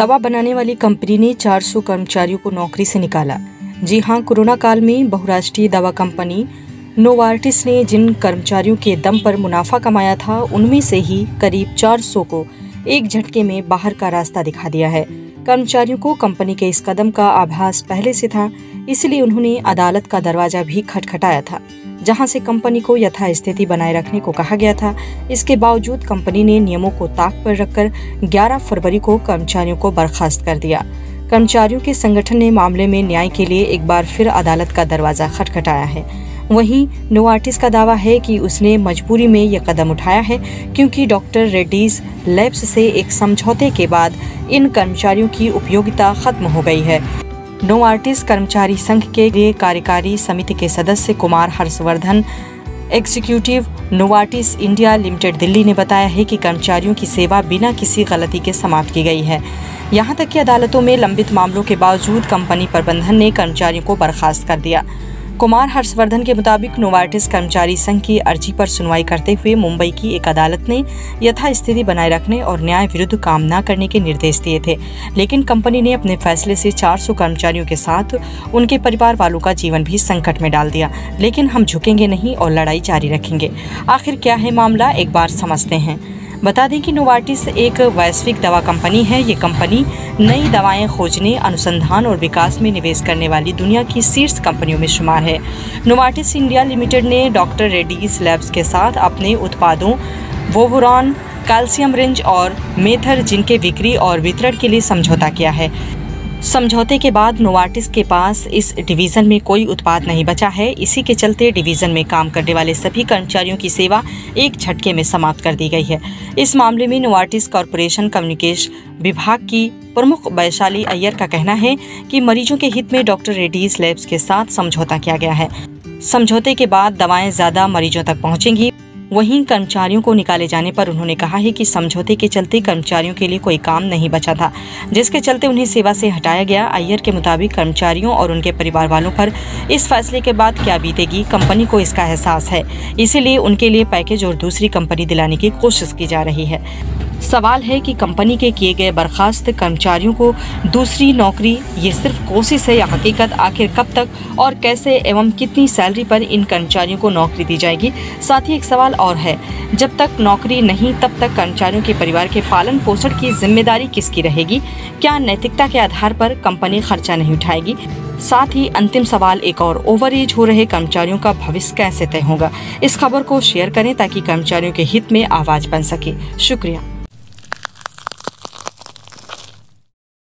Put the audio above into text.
दवा बनाने वाली कंपनी ने 400 कर्मचारियों को नौकरी से निकाला। जी हां, कोरोना काल में बहुराष्ट्रीय दवा कंपनी नोवार्टिस ने जिन कर्मचारियों के दम पर मुनाफा कमाया था, उनमें से ही करीब 400 को एक झटके में बाहर का रास्ता दिखा दिया है। कर्मचारियों को कंपनी के इस कदम का आभास पहले से था, इसलिए उन्होंने अदालत का दरवाजा भी खटखटाया था, जहां से कंपनी को यथास्थिति बनाए रखने को कहा गया था। इसके बावजूद कंपनी ने नियमों को ताक पर रखकर 11 फरवरी को कर्मचारियों को बर्खास्त कर दिया। कर्मचारियों के संगठन ने मामले में न्याय के लिए एक बार फिर अदालत का दरवाजा खटखटाया है। वहीं नोवार्टिस का दावा है कि उसने मजबूरी में यह कदम उठाया है, क्योंकि डॉक्टर रेड्डीज लैब्स से एक समझौते के बाद इन कर्मचारियों की उपयोगिता खत्म हो गई है। नोवार्टिस कर्मचारी संघ के लिए कार्यकारी समिति के सदस्य Kumar Harshvardhan, executive Novartis India limited Delhi ने बताया है कि कर्मचारियों की सेवा बिना किसी गलती के समाप्त की गई है। यहां तक कि अदालतों में लंबित मामलों के बावजूद कंपनी प्रबंधन ने कर्मचारियों को बर्खास्त कर दिया। कुमार हर्षवर्धन के मुताबिक नोवार्टिस कर्मचारी संघ की अर्जी पर सुनवाई करते हुए मुंबई की एक अदालत ने यथास्थिति बनाए रखने और न्याय विरुद्ध काम न करने के निर्देश दिए थे, लेकिन कंपनी ने अपने फैसले से 400 कर्मचारियों के साथ उनके परिवार वालों का जीवन भी संकट में डाल दिया। लेकिन हम झुकेंगे नहीं और लड़ाई जारी रखेंगे। आखिर क्या है मामला, एक बार समझते हैं। बता दें कि नोवार्टिस एक वैश्विक दवा कंपनी है। ये कंपनी नई दवाएं खोजने, अनुसंधान और विकास में निवेश करने वाली दुनिया की शीर्ष कंपनियों में शुमार है। नोवार्टिस इंडिया लिमिटेड ने डॉक्टर रेड्डीज लैब्स के साथ अपने उत्पादों वोवरान, कैल्शियम रिंच और मेथर, जिनके बिक्री और वितरण के लिए समझौता किया है। समझौते के बाद नोवार्टिस के पास इस डिवीज़न में कोई उत्पाद नहीं बचा है। इसी के चलते डिवीज़न में काम करने वाले सभी कर्मचारियों की सेवा एक झटके में समाप्त कर दी गई है। इस मामले में नोवार्टिस कॉरपोरेशन कम्युनिकेशन विभाग की प्रमुख वैशाली अय्यर का कहना है कि मरीजों के हित में डॉक्टर रेड्डीज लैब्स के साथ समझौता किया गया है। समझौते के बाद दवाएँ ज़्यादा मरीजों तक पहुँचेंगी। वहीं कर्मचारियों को निकाले जाने पर उन्होंने कहा है कि समझौते के चलते कर्मचारियों के लिए कोई काम नहीं बचा था, जिसके चलते उन्हें सेवा से हटाया गया। अय्यर के मुताबिक कर्मचारियों और उनके परिवार वालों पर इस फैसले के बाद क्या बीतेगी, कंपनी को इसका एहसास है, इसीलिए उनके लिए पैकेज और दूसरी कंपनी दिलाने की कोशिश की जा रही है। सवाल है कि कंपनी के किए गए बर्खास्त कर्मचारियों को दूसरी नौकरी, ये सिर्फ कोशिश है या हकीकत? आखिर कब तक और कैसे एवं कितनी सैलरी पर इन कर्मचारियों को नौकरी दी जाएगी? साथ ही एक सवाल और है, जब तक नौकरी नहीं तब तक कर्मचारियों के परिवार के पालन पोषण की जिम्मेदारी किसकी रहेगी? क्या नैतिकता के आधार पर कंपनी खर्चा नहीं उठाएगी? साथ ही अंतिम सवाल एक और, ओवरएज हो रहे कर्मचारियों का भविष्य कैसे तय होगा? इस खबर को शेयर करें ताकि कर्मचारियों के हित में आवाज बन सके। शुक्रिया।